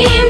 Dream.